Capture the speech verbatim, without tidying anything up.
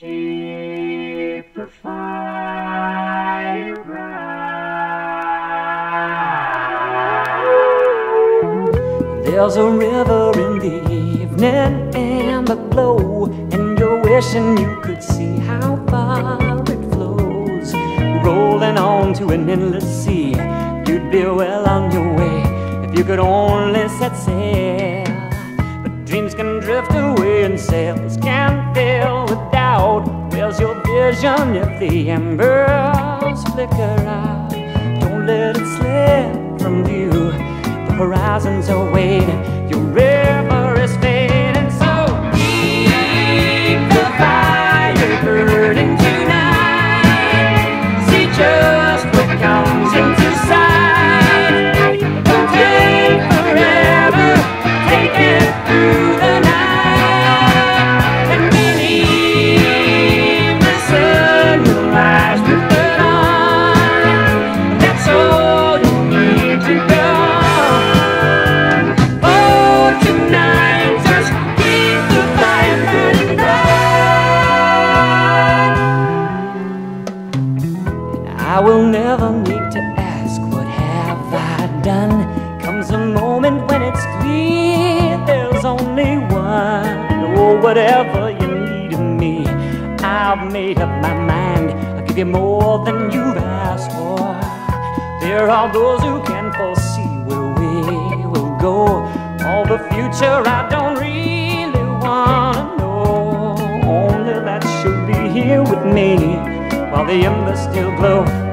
Keep the fire bright. There's a river in the evening amber glow, and you're wishing you could see how far it flows. Rolling on to an endless sea, you'd be well on your way if you could only set sail. But dreams can drift away and sails can fail without. Where's your vision if the embers flicker out? Don't let it slip from view, the horizons are waiting, your river is fading. So keep the fire burning tonight, see just what comes into sight. Don't take forever, take it through the night, and believe the sun will rise with the dawn. That's all you need to go. Oh, tonight, just keep the fire burning bright. I will never need to ask, what have I done? Comes a moment when it's clear there's only one. Oh, whatever you need of me, I've made up my mind. I'll give you more than you've asked for. There are those who can foresee where we will go. All the future I don't really wanna know. Only that should be here with me while the embers still glow.